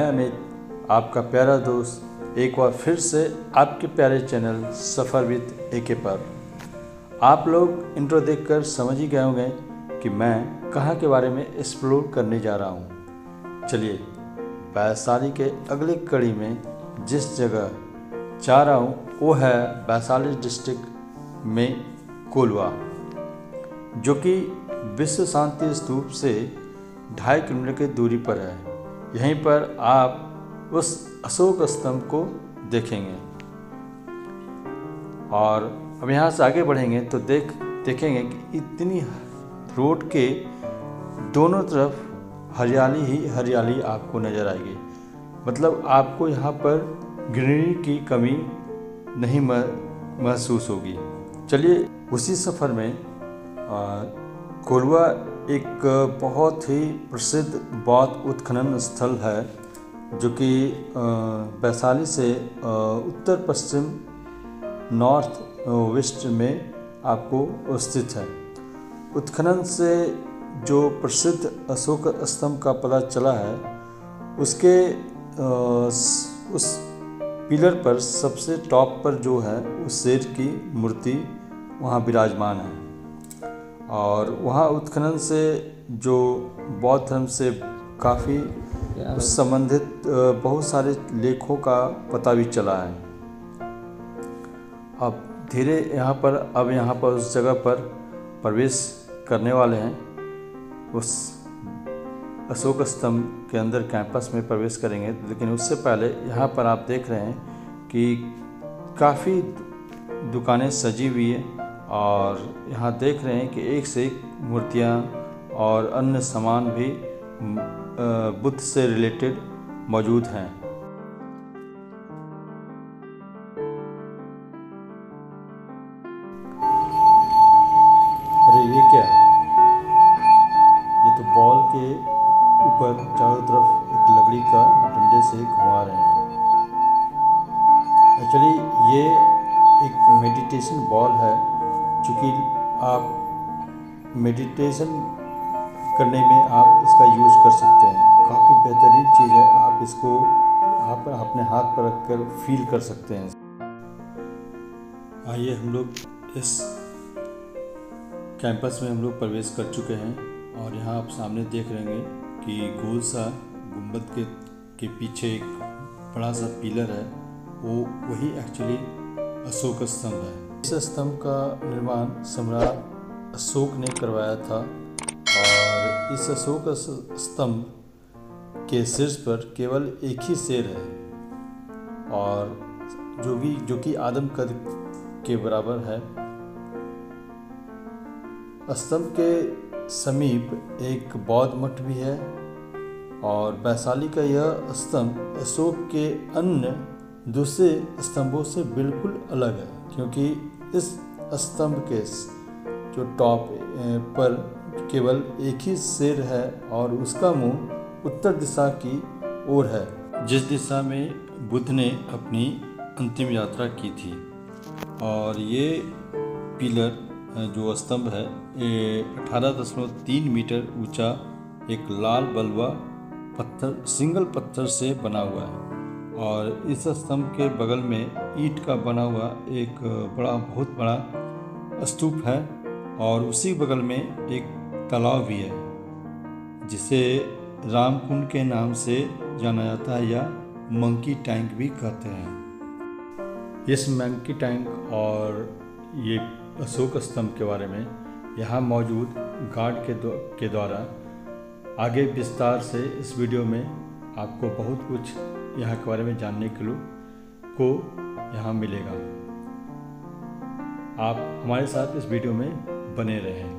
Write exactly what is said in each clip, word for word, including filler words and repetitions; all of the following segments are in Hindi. मैं अमित, आपका प्यारा दोस्त, एक बार फिर से आपके प्यारे चैनल सफ़र विद एके पर। आप लोग इंट्रो देखकर समझ ही गए होंगे कि मैं कहाँ के बारे में एक्सप्लोर करने जा रहा हूँ। चलिए वैशाली के अगले कड़ी में जिस जगह जा रहा हूँ वो है वैशाली डिस्ट्रिक्ट में कोलवा, जो कि विश्व शांति स्तूप से ढाई किलोमीटर की दूरी पर है। यहीं पर आप उस अशोक स्तंभ को देखेंगे और हम यहाँ से आगे बढ़ेंगे तो देख देखेंगे कि इतनी रोड के दोनों तरफ हरियाली ही हरियाली आपको नज़र आएगी। मतलब आपको यहाँ पर ग्रीनरी की कमी नहीं महसूस होगी। चलिए उसी सफ़र में कोलवा एक बहुत ही प्रसिद्ध बौद्ध उत्खनन स्थल है, जो कि वैशाली से उत्तर पश्चिम नॉर्थ वेस्ट में आपको स्थित है। उत्खनन से जो प्रसिद्ध अशोक स्तंभ का पता चला है, उसके उस पिलर पर सबसे टॉप पर जो है उस शेर की मूर्ति वहाँ विराजमान है। और वहाँ उत्खनन से जो बौद्ध धर्म से काफ़ी संबंधित बहुत सारे लेखों का पता भी चला है। अब धीरे यहाँ पर अब यहाँ पर उस जगह पर प्रवेश करने वाले हैं, उस अशोक स्तंभ के अंदर कैंपस में प्रवेश करेंगे। लेकिन उससे पहले यहाँ पर आप देख रहे हैं कि काफ़ी दुकानें सजी हुई है और यहाँ देख रहे हैं कि एक से एक मूर्तियाँ और अन्य सामान भी बुद्ध से रिलेटेड मौजूद हैं। अरे ये क्या है? ये तो बॉल के ऊपर चारों तरफ एक लकड़ी का डंडे से घुमा रहे हैं। एक्चुअली ये एक मेडिटेशन बॉल है, चूँकि आप मेडिटेशन करने में आप इसका यूज़ कर सकते हैं। काफ़ी बेहतरीन चीज़ है, आप इसको आप अपने हाथ पर रखकर फील कर सकते हैं। आइए हम लोग इस कैंपस में हम लोग प्रवेश कर चुके हैं और यहाँ आप सामने देख रहे हैं कि गोल सा गुंबद के के पीछे एक बड़ा सा पिलर है, वो वही एक्चुअली अशोक स्तंभ है। इस स्तंभ का निर्माण सम्राट अशोक ने करवाया था और इस अशोक स्तंभ के शीर्ष पर केवल एक ही शेर है और जो भी जो कि आदम कद के बराबर है। स्तंभ के समीप एक बौद्ध मठ भी है और वैशाली का यह स्तंभ अशोक के अन्य दूसरे स्तंभों से बिल्कुल अलग है, क्योंकि इस स्तंभ के जो टॉप पर केवल एक ही शेर है और उसका मुंह उत्तर दिशा की ओर है, जिस दिशा में बुद्ध ने अपनी अंतिम यात्रा की थी। और ये पिलर जो स्तंभ है अठारह दशमलव तीन मीटर ऊंचा एक लाल बलुआ पत्थर सिंगल पत्थर से बना हुआ है और इस स्तंभ के बगल में ईंट का बना हुआ एक बड़ा बहुत बड़ा स्तूप है और उसी बगल में एक तालाब भी है, जिसे रामकुंड के नाम से जाना जाता है या मंकी टैंक भी कहते हैं। इस मंकी टैंक और ये अशोक स्तंभ के बारे में यहाँ मौजूद गार्ड के द्व, के द्वारा आगे विस्तार से इस वीडियो में आपको बहुत कुछ यहाँ के बारे में जानने के लिए को यहाँ मिलेगा। आप हमारे साथ इस वीडियो में बने रहें।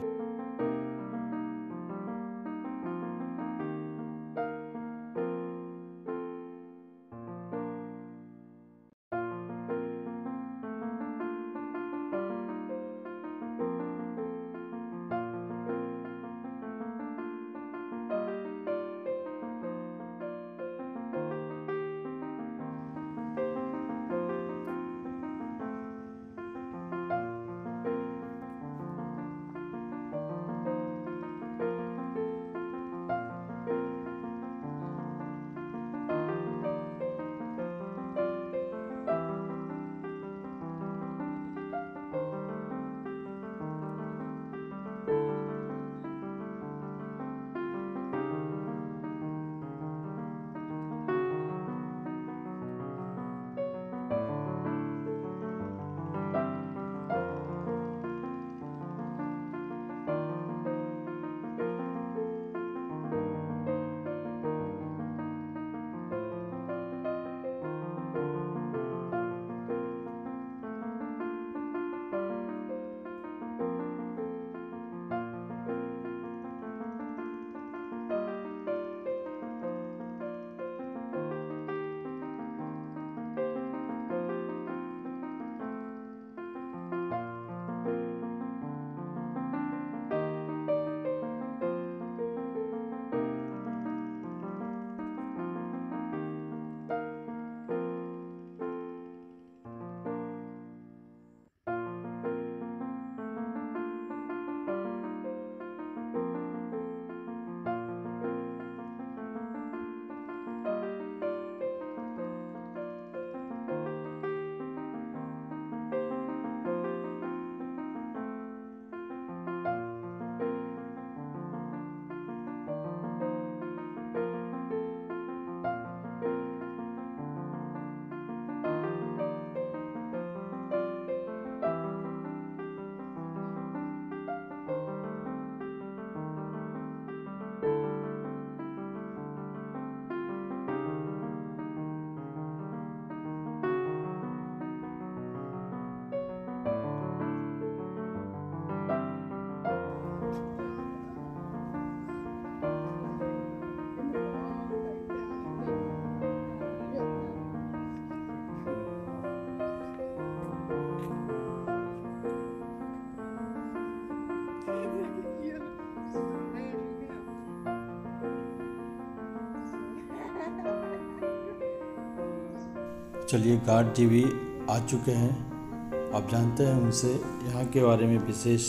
चलिए गार्ड जी भी आ चुके हैं। आप जानते हैं उनसे यहाँ के बारे में विशेष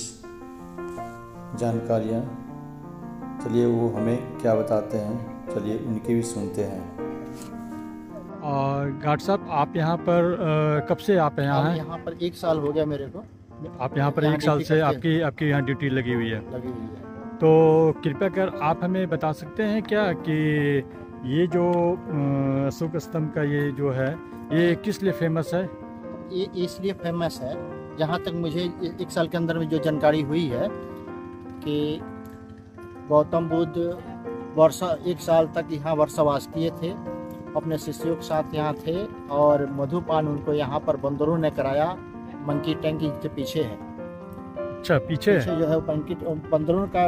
जानकारियाँ, चलिए वो हमें क्या बताते हैं, चलिए उनकी भी सुनते हैं। और गार्ड साहब आप यहाँ पर आ, कब से आप यहाँ हैं? यहाँ पर एक साल हो गया मेरे को। आप यहाँ पर एक साल से आपकी आपकी यहाँ ड्यूटी लगी हुई है लगी हुई है तो कृपया कर आप हमें बता सकते हैं क्या कि ये जो अशोक स्तंभ का ये जो है ये किस लिए फेमस है? ये इसलिए फेमस है, जहाँ तक मुझे एक साल के अंदर में जो जानकारी हुई है कि गौतम बुद्ध वर्षा एक साल तक यहाँ वर्षावास किए थे, अपने शिष्यों के साथ यहाँ थे और मधुपान उनको यहाँ पर बंदरों ने कराया। मंकी टैंकी के पीछे है। अच्छा, पीछे, पीछे जो है मंकी बंदरों का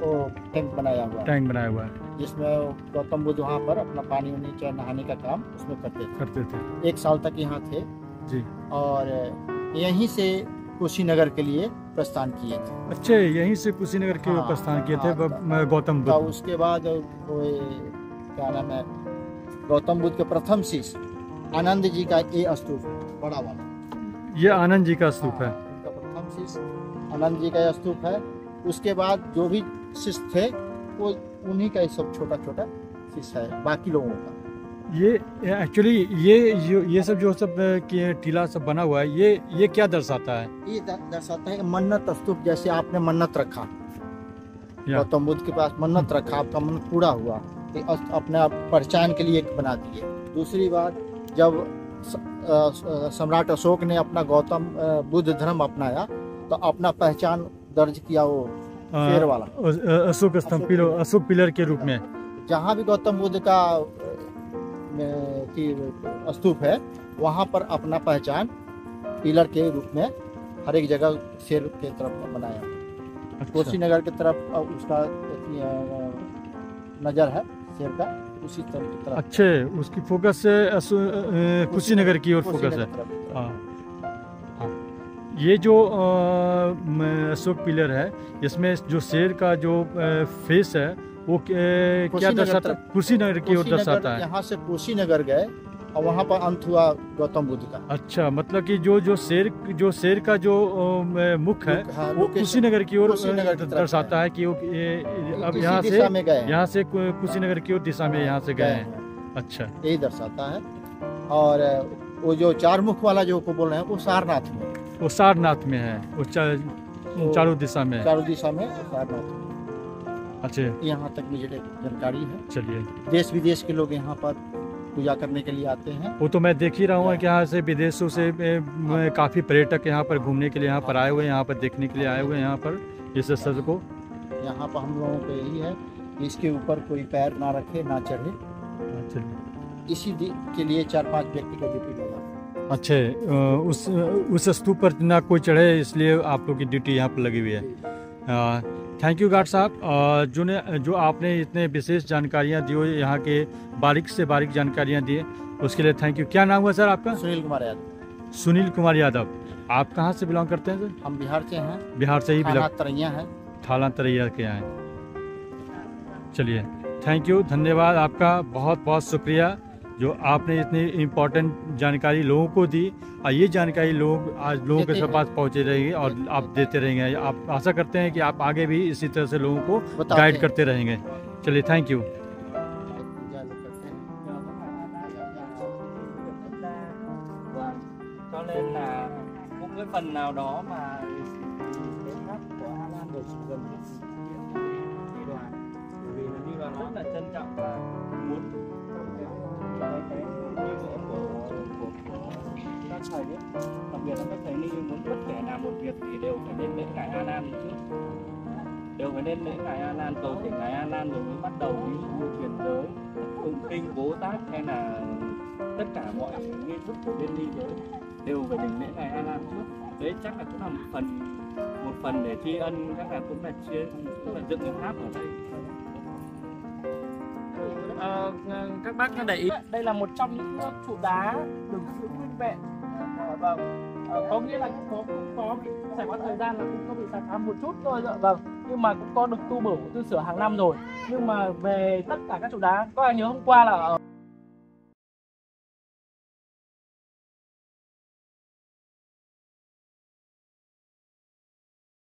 वो टैंक बनाया हुआ है। टैंक बनाया हुआ है जिसमें गौतम बुद्ध वहाँ पर अपना पानी उनी चाहे नहाने का काम उसमें करते थे करते थे एक साल तक यहाँ थे जी। और यहीं से कुशीनगर के लिए प्रस्थान किए थे। अच्छा, यहीं से कुशीनगर के लिए प्रस्थान किए थे गौतम बुद्ध। उसके बाद क्या नाम है, गौतम बुद्ध के प्रथम शिष्य आनंद जी का ये स्तूप बड़ा वाला, ये आनंद जी का स्तूप है, प्रथम शिष्य आनंद जी का स्तूप है। उसके बाद जो भी शिष्य थे वो उन्हीं का सब छोटा छोटा शिष्य है बाकी लोगों का। ये एक्चुअली ये ये सब जो सब टीला सब बना हुआ है ये ये क्या दर्शाता है? ये दर्शाता है मन्नत स्तूप। जैसे आपने मन्नत रखा गौतम बुद्ध के पास, मन्नत रखा, आपका मन्नत पूरा हुआ, अपने पहचान के लिए एक बना दिए। दूसरी बात, जब सम्राट अशोक ने अपना गौतम बुद्ध धर्म अपनाया तो अपना पहचान दर्ज किया वो शेर वाला अशोक स्तंभ पिलर, अशोक पिलर के रूप में। जहाँ भी गौतम बुद्ध का स्तूप है वहाँ पर अपना पहचान पिलर के रूप में हर एक जगह शेर के तरफ बनाया। कुशीनगर की तरफ उसका नजर है शेर का, उसी तरफ। अच्छे, उसकी फोकस है कुशीनगर की ओर फोकस है। आ, आ, ये जो अशोक पिलर है इसमें जो शेर का जो फेस है वो क्या दर्शाता? कुशीनगर की ओर दर्शाता है। यहाँ से कुशीनगर गए और वहाँ पर अंत हुआ गौतम बुद्ध का। अच्छा, मतलब कि जो जो शेर जो शेर का जो मुख है हाँ, वो कुशीनगर की ओर दर्शाता है कि वो अब यहाँ से यहाँ से कुशीनगर की ओर दिशा में यहाँ से गए हैं। अच्छा, यही दर्शाता है। और वो जो चार मुख वाला जो को बोल रहे हैं वो सारनाथ में, वो सारनाथ में है, वो चारों दिशा में, चारों दिशा में सारनाथ। अच्छा, यहाँ तक मुझे जानकारी है। चलिए, देश विदेश के लोग यहाँ पर पूजा करने के लिए आते हैं। वो तो मैं देख ही रहा हूँ कि यहाँ से विदेशों से काफ़ी पर्यटक यहाँ पर घूमने के लिए यहाँ पर आए हुए हैं, यहाँ पर देखने के लिए आए हुए हैं यहाँ पर इस स्थल को। यहाँ पर हम लोगों को यही है कि इसके ऊपर कोई पैर ना रखे, ना चढ़े। इसी के लिए चार पांच व्यक्ति को ड्यूटी लगा। अच्छे, उस उस स्तूप पर ना कोई चढ़े इसलिए आप लोग की ड्यूटी यहाँ पर लगी हुई है। थैंक यू गार्ड साहब, जो ने जो आपने इतने विशेष जानकारियाँ दी, यहाँ के बारीक से बारीक जानकारियाँ दी, उसके लिए थैंक यू। क्या नाम हुआ सर आपका? सुनील कुमार यादव। सुनील कुमार यादव, आप कहाँ से बिलोंग करते हैं सर? हम बिहार से हैं। बिहार से ही बिलोंग, तरैया है, थाना तरैया के यहाँ हैं। चलिए, थैंक यू, धन्यवाद आपका, बहुत बहुत शुक्रिया जो आपने इतनी इम्पोर्टेंट जानकारी लोगों को दी। और ये जानकारी लोग आज लोगों के पास पहुँचे रहेगी और आप देते रहेंगे। आप आशा करते हैं कि आप आगे भी इसी तरह से लोगों को गाइड करते रहेंगे। चलिए, thank you. Thời đấy, đặc biệt là các thầy ni muốn bất kể làm một việc thì đều phải lên lễ ngài Anand trước, đều phải lên lễ ngài Anand cầu thỉnh ngài Anand rồi mới bắt đầu đi tu truyền giới, tụng kinh bố tát hay là tất cả mọi nghi thức của bên ni giới đều phải đỉnh lễ ngài Anand trước. Đấy chắc là cũng là một phần một phần để tri ân, chắc là cũng là chia cũng là dựng cái tháp ở đây. À, các bác để ý đây là một trong những trụ đá được giữ nguyên vẹn. Vâng, có nghĩa là cũng có, cũng có trải qua thời gian là cũng có bị tàn phá một chút thôi. Vâng, nhưng mà cũng có được tu bổ tu sửa hàng năm rồi. Nhưng mà về tất cả các trụ đá, các anh nhớ hôm qua là